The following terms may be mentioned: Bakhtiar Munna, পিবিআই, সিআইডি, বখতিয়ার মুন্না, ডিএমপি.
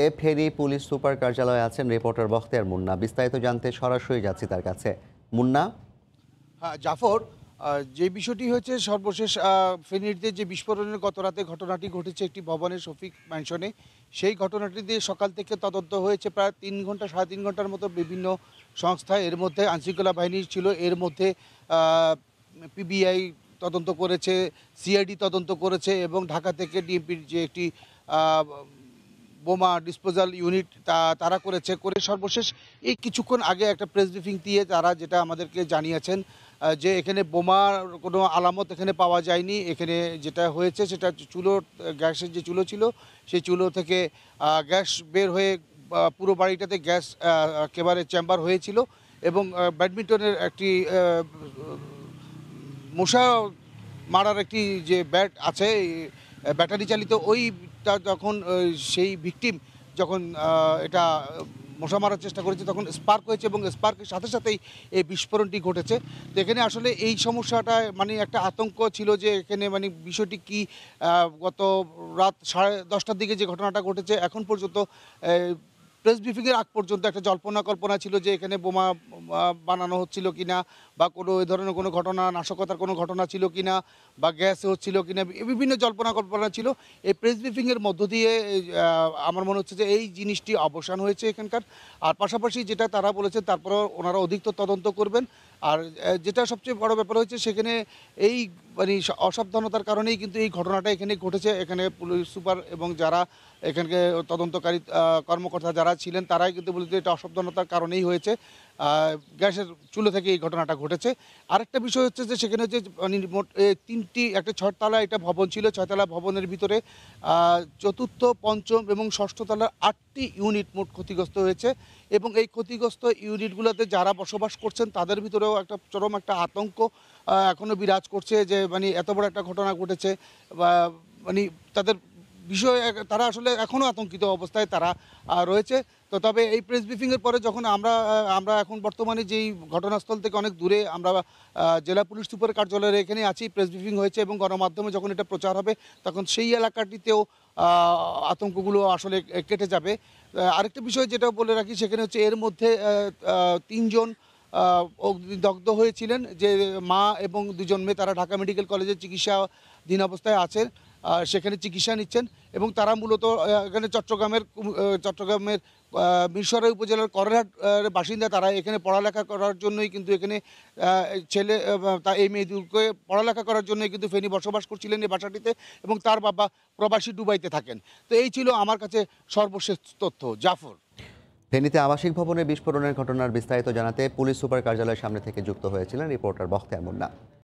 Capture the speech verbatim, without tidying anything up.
फेरी police सुपार कार्यालय आছেন reporter Bakhtiyar Munna विस्तारित जानते সরাসরি যাচ্ছি তার কাছে। মুন্না, হ্যাঁ জাফর, যে বিষয়টি হয়েছে সর্বশেষ ফেনীতে যে বিস্ফোরণের গত রাতে ঘটনাটি ঘটেছে একটি ভবনের শফিক ম্যানশনে, সেই ঘটনাটিতে সকাল থেকে তদন্ত হয়েছে প্রায় তিন ঘন্টা সাড়ে তিন ঘন্টার মতো বিভিন্ন সংস্থা, এর মধ্যে আইনশৃঙ্খলা বাহিনী ছিল, এর মধ্যে পিবিআই তদন্ত করেছে, সিআইডি তদন্ত করেছে এবং ঢাকা থেকে ডিএমপির যে একটি বোমা ডিসপোজাল ইউনিট তা তারা করেছে করে সর্বশেষ এই কিছুক্ষণ আগে একটা প্রেস ব্রিফিং দিয়ে তারা যেটা আমাদেরকে জানিয়েছেন যে এখানে বোমার কোনো আলামত এখানে পাওয়া যায়নি। এখানে যেটা হয়েছে সেটা চুলো, গ্যাসের যে চুলো ছিল সেই চুলো থেকে গ্যাস বের হয়ে পুরো বাড়িটাতে গ্যাস একেবারে চেম্বার হয়েছিল এবং ব্যাডমিন্টনের একটি মশা মারার একটি যে ব্যাট আছে ব্যাটারি চালিত ওই তা যখন সেই ভিকটিম যখন এটা মশা মারার চেষ্টা করেছে তখন স্পার্ক হয়েছে এবং স্পার্কের সাথে সাথেই এই বিস্ফোরণটি ঘটেছে। তো এখানে আসলে এই সমস্যাটা মানে একটা আতঙ্ক ছিল যে এখানে মানে বিষয়টি কি গত রাত সাড়ে দশটার দিকে যে ঘটনাটা ঘটেছে এখন পর্যন্ত প্রেস ব্রিফিংয়ের আগ পর্যন্ত একটা জল্পনা কল্পনা ছিল যে এখানে বোমা বানানো হচ্ছিল কিনা বা কোনো এই ধরনের কোনো ঘটনা, নাশকতার কোনো ঘটনা ছিল কিনা বা গ্যাস হচ্ছিল কিনা, বিভিন্ন জল্পনা কল্পনা ছিল। এই প্রেস ব্রিফিংয়ের মধ্য দিয়ে আমার মনে হচ্ছে যে এই জিনিসটি অবসান হয়েছে এখানকার। আর পাশাপাশি যেটা তারা বলেছে তারপরে ওনারা অধিকতর তদন্ত করবেন। আর যেটা সবচেয়ে বড় ব্যাপার হয়েছে সেখানে এই মানে অসাবধানতার কারণেই কিন্তু এই ঘটনাটা এখানে ঘটেছে। এখানে পুলিশ সুপার এবং যারা এখানকে তদন্তকারী কর্মকর্তা যারা ছিলেন তারাই কিন্তু বলতে এটা অসাবধানতার কারণেই হয়েছে, গ্যাসের চুলো থেকে এই ঘটনাটা ঘটেছে। আরেকটা বিষয় হচ্ছে যে সেখানে হচ্ছে মানে মোট তিনটি একটা ছয়তলা এটা ভবন ছিল, ছয়তলা ভবনের ভিতরে চতুর্থ, পঞ্চম এবং ষষ্ঠ তলার আটটি ইউনিট মোট ক্ষতিগ্রস্ত হয়েছে এবং এই ক্ষতিগ্রস্ত ইউনিটগুলোতে যারা বসবাস করছেন তাদের ভিতরেও একটা চরম একটা আতঙ্ক এখনও বিরাজ করছে যে মানে এত বড় একটা ঘটনা ঘটেছে বা মানে তাদের বিষয়ে তারা আসলে এখনও আতঙ্কিত অবস্থায় তারা রয়েছে। তো তবে এই প্রেস ব্রিফিংয়ের পরে যখন আমরা আমরা এখন বর্তমানে যেই ঘটনাস্থল থেকে অনেক দূরে আমরা জেলা পুলিশ সুপার কার্যালয়ের এখানে আছি, প্রেস ব্রিফিং হয়েছে এবং গণমাধ্যমে যখন এটা প্রচার হবে তখন সেই এলাকাটিতেও আতঙ্কগুলো আসলে কেটে যাবে। আরেকটা বিষয় যেটা বলে রাখি সেখানে হচ্ছে এর মধ্যে তিনজন অগ্নিদগ্ধ হয়েছিলেন, যে মা এবং দুজন মেয়ে তারা ঢাকা মেডিকেল কলেজে চিকিৎসাধীন অবস্থায় আছেন, সেখানে চিকিৎসা নিচ্ছেন এবং তারা মূলত এখানে চট্টগ্রামের চট্টগ্রামের মিরসরাই উপজেলার করহাট বাসিন্দা। তারা এখানে পড়ালেখা করার জন্যই কিন্তু এখানে ছেলে তা এই মেয়েদেরকে পড়ালেখা করার জন্যই কিন্তু ফেনী বসবাস করছিলেন এই বাসাটিতে এবং তার বাবা প্রবাসী দুবাইতে থাকেন। তো এই ছিল আমার কাছে সর্বশেষ তথ্য জাফর। ফেনীতে আবাসিক ভবনে বিস্ফোরণের ঘটনার বিস্তারিত জানাতে পুলিশ সুপার কার্যালয়ের সামনে থেকে যুক্ত হয়েছিলেন রিপোর্টার বখতিয়ার মুন্না।